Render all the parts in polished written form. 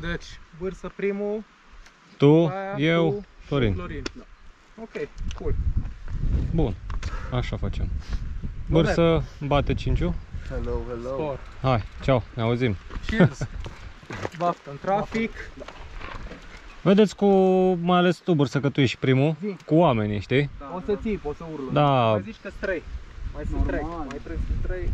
Deci, vârsă primul, tu, eu, tu, Florin. Florin. Da. Ok, cool. Bun, așa facem. Vârsă, bate 5-ul. Hello, hello. Spor. Hai, ceau, ne auzim. Cheers. Baftă în trafic. Da. Vedeți cu, mai ales tu, Bursă, că tu ești primul, zi, cu oamenii, știi? Da, o să țip, o să urlă. Da. Mai zici că-s 3. Mai sunt 3. Mai trebuie să 3.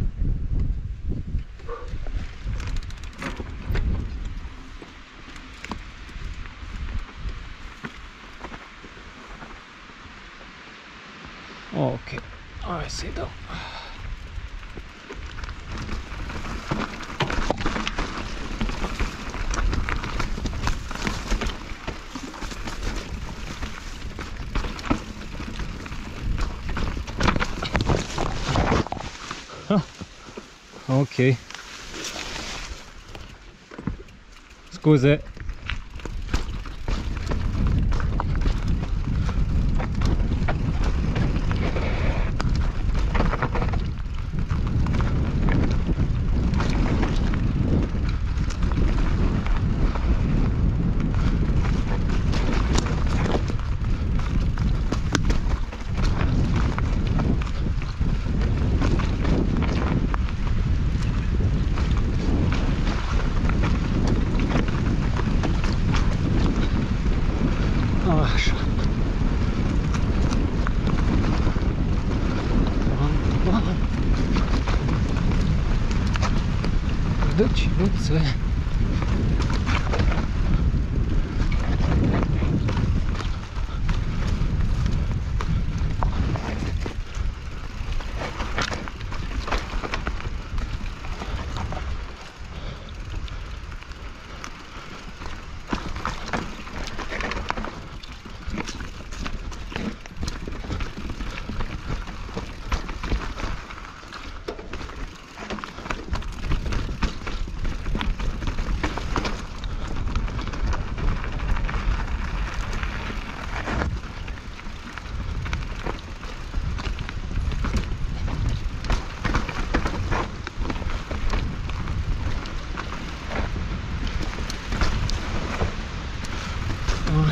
Ok, hai să-i dau. Ok. Scuze. Deci, luțe.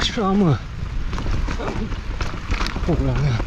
Așa, mă! Pula mea!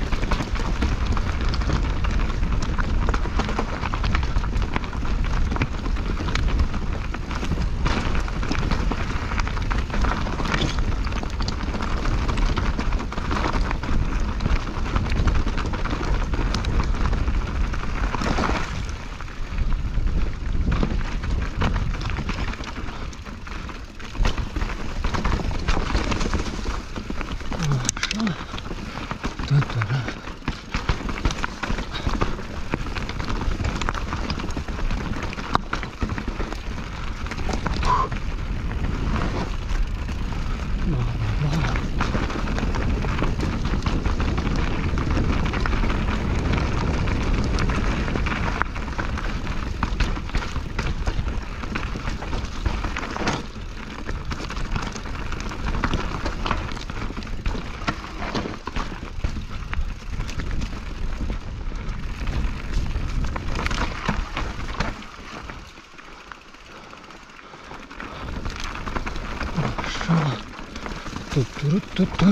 Tuturututu.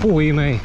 Puii mei!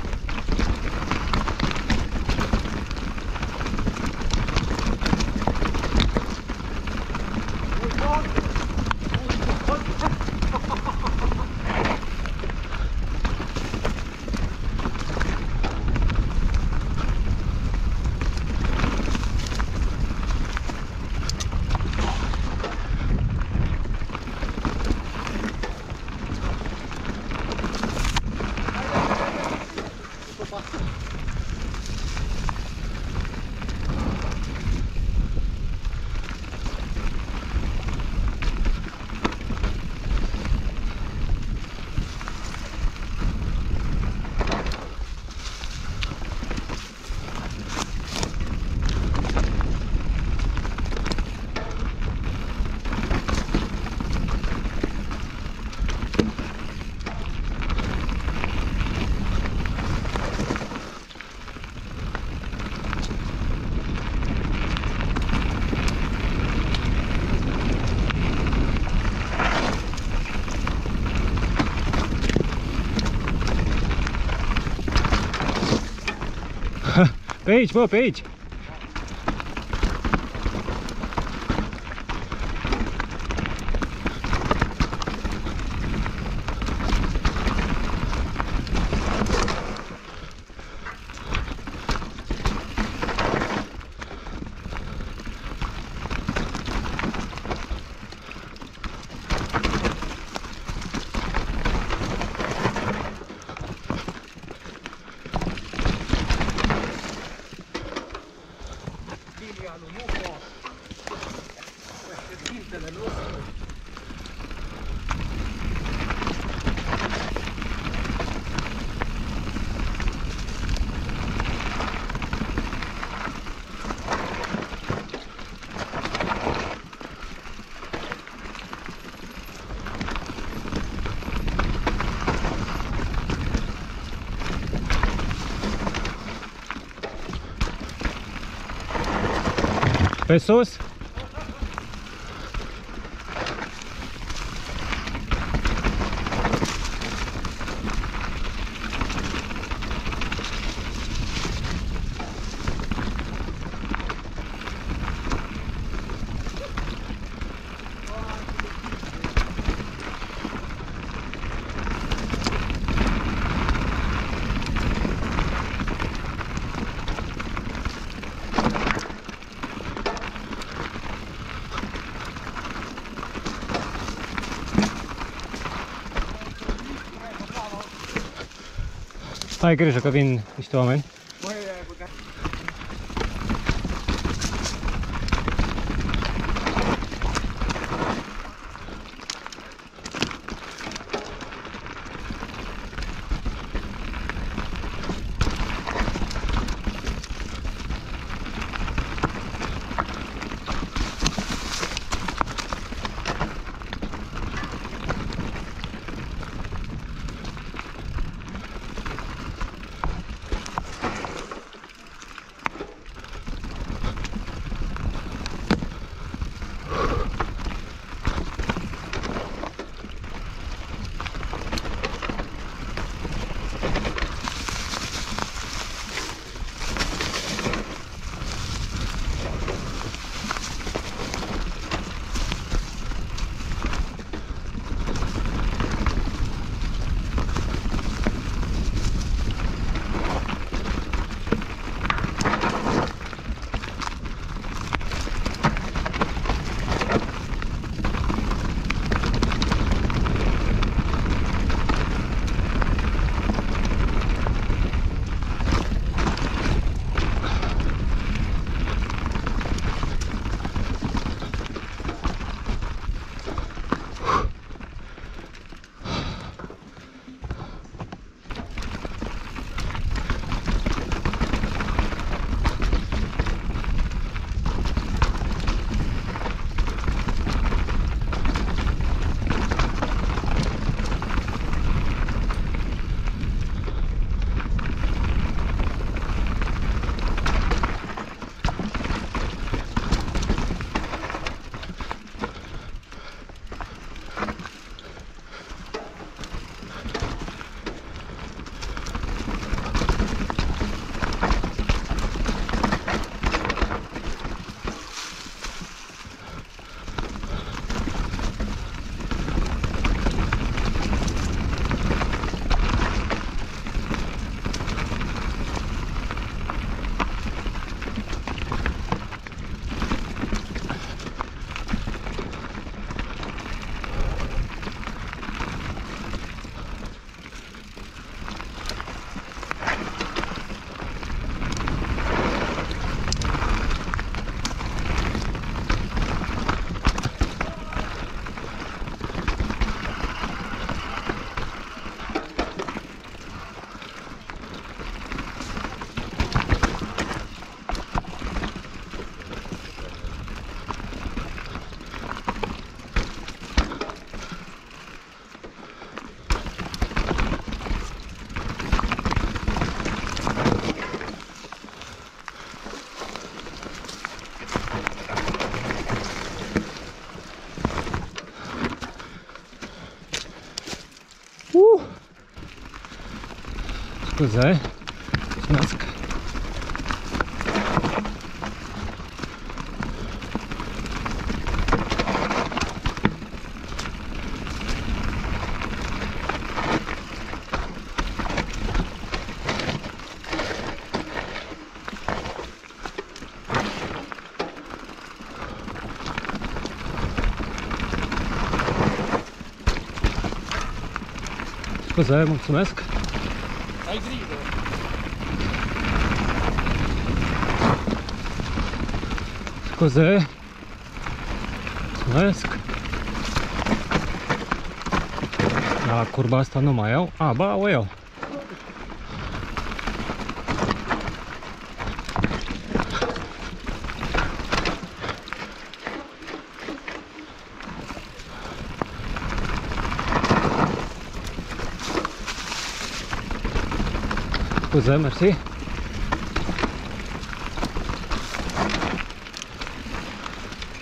Pe aici, bă, pe aici. Pe sus? Ai grijă că vin niște oameni. Scuze, Scuze, mulțumesc. Ai grijă. Scuze. Mulțumesc. La curba asta nu mai iau. A, ba, o iau. Scuze, mersi.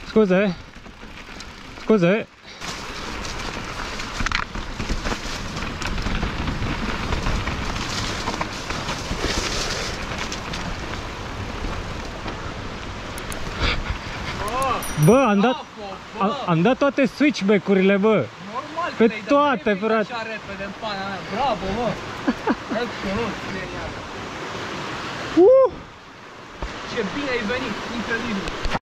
Scuze. Scuze. Bă, am dat toate switchback-urile, bă. Normal, pe toate, frate. Așa repede în pana mea. Bravo, bă. Absolut. Ce bine ai venit, incredibil.